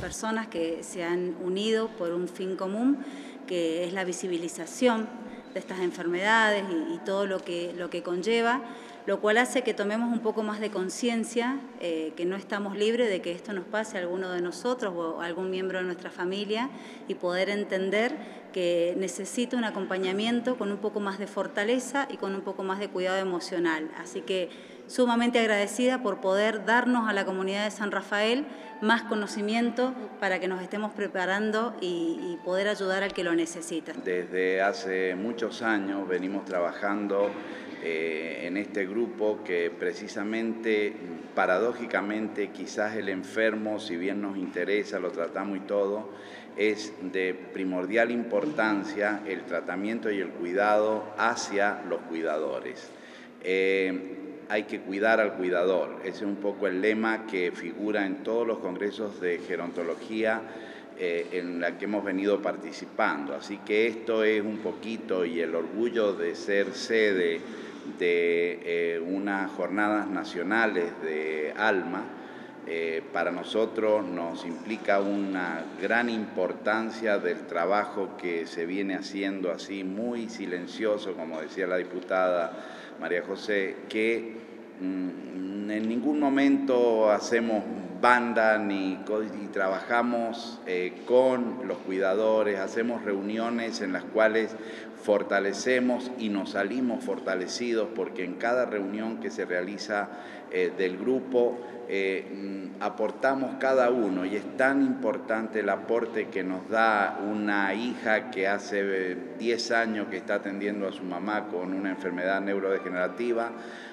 personas que se han unido por un fin común, que es la visibilización de estas enfermedades y todo lo que conlleva, lo cual hace que tomemos un poco más de conciencia, que no estamos libres de que esto nos pase a alguno de nosotros o a algún miembro de nuestra familia, y poder entender que necesita un acompañamiento con un poco más de fortaleza y con un poco más de cuidado emocional. Así que sumamente agradecida por poder darnos a la comunidad de San Rafael más conocimiento para que nos estemos preparando y poder ayudar al que lo necesita. Desde hace muchos años venimos trabajando en este grupo que precisamente, paradójicamente, quizás el enfermo, si bien nos interesa, lo tratamos y todo, es de primordial importancia el tratamiento y el cuidado hacia los cuidadores. Hay que cuidar al cuidador, ese es un poco el lema que figura en todos los congresos de gerontología en la que hemos venido participando. Así que esto es un poquito, y el orgullo de ser sede de unas jornadas nacionales de ALMA, para nosotros nos implica una gran importancia del trabajo que se viene haciendo así, muy silencioso, como decía la diputada María José, que en ningún momento hacemos banda ni trabajamos con los cuidadores, hacemos reuniones en las cuales fortalecemos y nos salimos fortalecidos, porque en cada reunión que se realiza del grupo aportamos cada uno, y es tan importante el aporte que nos da una hija que hace 10 años que está atendiendo a su mamá con una enfermedad neurodegenerativa,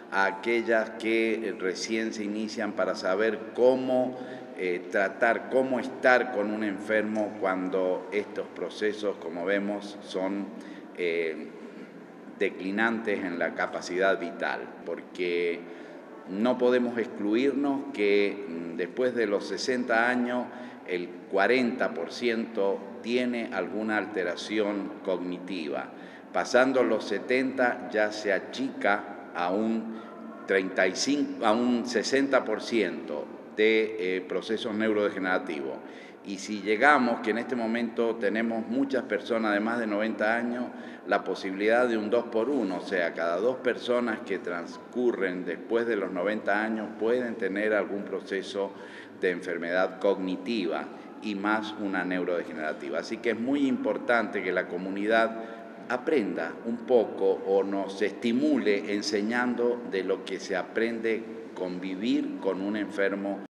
a aquellas que recién se inician, para saber cómo tratar, cómo estar con un enfermo cuando estos procesos, como vemos, son declinantes en la capacidad vital, porque no podemos excluirnos que después de los 60 años el 40% tiene alguna alteración cognitiva. Pasando los 70 ya se achica a un 60% de procesos neurodegenerativos. Y si llegamos, que en este momento tenemos muchas personas de más de 90 años, la posibilidad de un 2x1, o sea, cada 2 personas que transcurren después de los 90 años pueden tener algún proceso de enfermedad cognitiva y más una neurodegenerativa. Así que es muy importante que la comunidad aprenda un poco o nos estimule enseñando de lo que se aprende convivir con un enfermo.